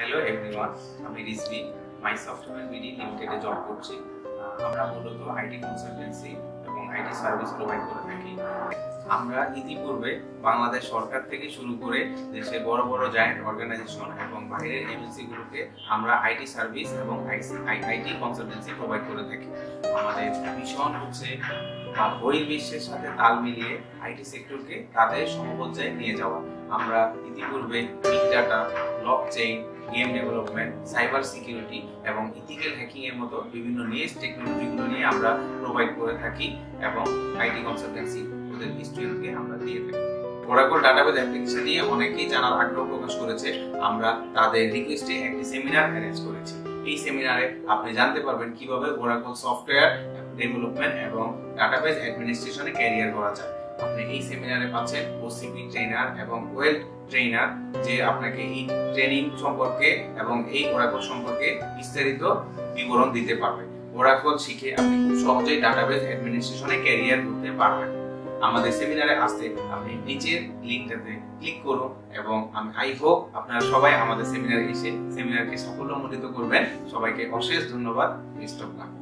Hello everyone আমি Rizvi মাইসফট Heaven BD লিমিটেডে job করছি। আমরা মূলত আইটি কনসালটেন্সি এবং আইটি সার্ভিস প্রোভাইড করে থাকি। আমরা ইতিপূর্বে বাংলাদেশ সরকার থেকে শুরু করে দেশের বড় বড় জায়ান্ট অর্গানাইজেশন এবং বাইরের এমএনসিগুলোকে আমরা আইটি সার্ভিস এবং আইটি কনসালটেন্সি প্রোভাইড করে থাকি। আমাদের মিশন হচ্ছে বহির্বিশ্বের সাথে তাল মিলিয়ে আইটি সেক্টরকে তাদের সমপর্যায়ে নিয়ে যাওয়া। আমরা ইতিপূর্বে big data, blockchain, game development, cyber security এবং ইথিক্যাল হ্যাকিং এর মতো বিভিন্ন নিয়ে টেকনোলজিগুলো নিয়ে আমরা প্রোভাইড করে থাকি এবং আইটি কনসালটেন্সি ওদের স্টুডেন্টকে আমরা দিয়ে থাকি। ওরাকল ডাটাবেজ অ্যাপ্লিকেশন নিয়ে অনেকেই জানার আগ্রহ প্রকাশ করেছে। আমরা তাদের রিকোয়েস্টে একটি সেমিনার অ্যারেঞ্জ করেছি। এই সেমিনারে আপনি জানতে পারবেন কিভাবে ওরাকল সফটওয়্যার ডেভেলপমেন্ট এবং ডাটাবেজ অ্যাডমিনিস্ট্রেশনে ক্যারিয়ার করা যায়। আপনি এই সেমিনারে পাচ্ছেন ওসিপি ট্রেনার এবং ওয়েল ট্রেনার, যে আপনাকে এই ট্রেনিং সম্পর্কে এবং এই ওরাকল সম্পর্কে বিস্তারিত বিবরণ দিতে পারবে। ওরাকল শিখে আপনি খুব সহজেই ডাটাবেজ অ্যাডমিনিস্ট্রেশনে ক্যারিয়ার করতে পারবেন। আমাদের সেমিনারে আসতে আপনি নিচের লিঙ্কটাতে ক্লিক করুন এবং আমি আই হোপ আপনারা সবাই আমাদের সেমিনারে এসে সেমিনারকে সাফল্যমণ্ডিত করবেন। সবাইকে অশেষ ধন্যবাদ।